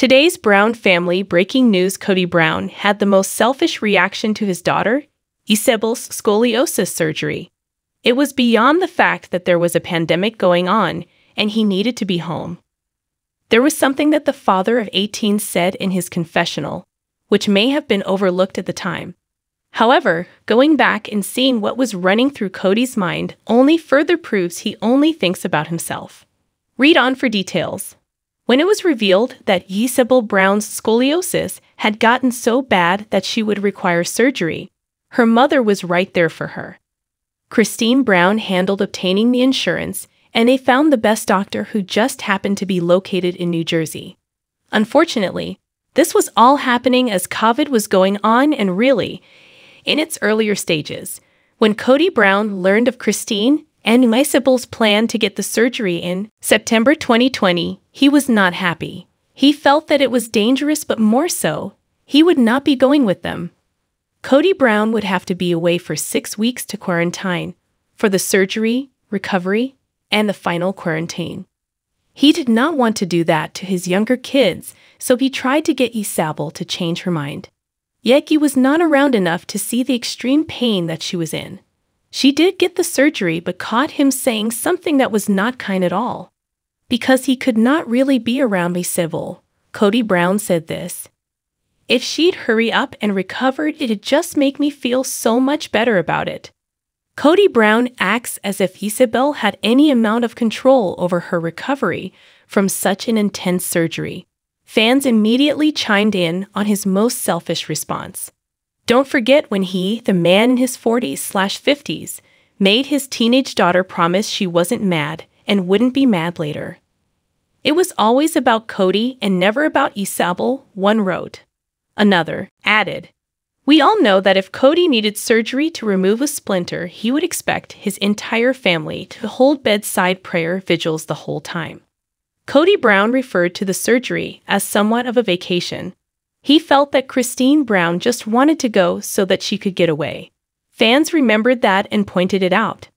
Today's Brown family breaking news: Kody Brown had the most selfish reaction to his daughter, Ysabel's scoliosis surgery. It was beyond the fact that there was a pandemic going on and he needed to be home. There was something that the father of 18 said in his confessional, which may have been overlooked at the time. However, going back and seeing what was running through Kody's mind only further proves he only thinks about himself. Read on for details. When it was revealed that Ysabel Brown's scoliosis had gotten so bad that she would require surgery, her mother was right there for her. Christine Brown handled obtaining the insurance, and they found the best doctor who just happened to be located in New Jersey. Unfortunately, this was all happening as COVID was going on and really in its earlier stages. When Kody Brown learned of Christine and Ysabel's plan to get the surgery in September 2020, he was not happy. He felt that it was dangerous, but more so, he would not be going with them. Kody Brown would have to be away for 6 weeks to quarantine for the surgery, recovery, and the final quarantine. He did not want to do that to his younger kids, so he tried to get Ysabel to change her mind. Yet he was not around enough to see the extreme pain that she was in. She did get the surgery, but caught him saying something that was not kind at all. Because he could not really be around Ysabel, Kody Brown said this: "If she'd hurry up and recovered, it'd just make me feel so much better about it." Kody Brown acts as if Ysabel had any amount of control over her recovery from such an intense surgery. Fans immediately chimed in on his most selfish response. Don't forget when he, the man in his 40s/50s, made his teenage daughter promise she wasn't mad and wouldn't be mad later. It was always about Kody and never about Ysabel, one wrote. Another added, "We all know that if Kody needed surgery to remove a splinter, he would expect his entire family to hold bedside prayer vigils the whole time." Kody Brown referred to the surgery as somewhat of a vacation. He felt that Christine Brown just wanted to go so that she could get away. Fans remembered that and pointed it out.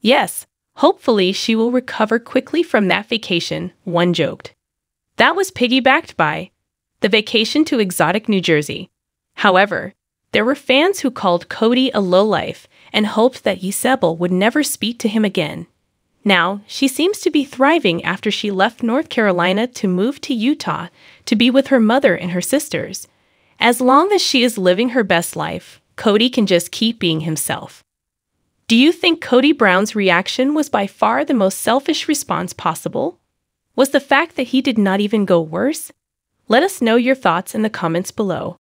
"Yes, hopefully she will recover quickly from that vacation," one joked. That was piggybacked by the vacation to exotic New Jersey. However, there were fans who called Kody a lowlife and hoped that Ysabel would never speak to him again. Now, she seems to be thriving after she left North Carolina to move to Utah to be with her mother and her sisters. As long as she is living her best life, Kody can just keep being himself. Do you think Kody Brown's reaction was by far the most selfish response possible? Was the fact that he did not even go worse? Let us know your thoughts in the comments below.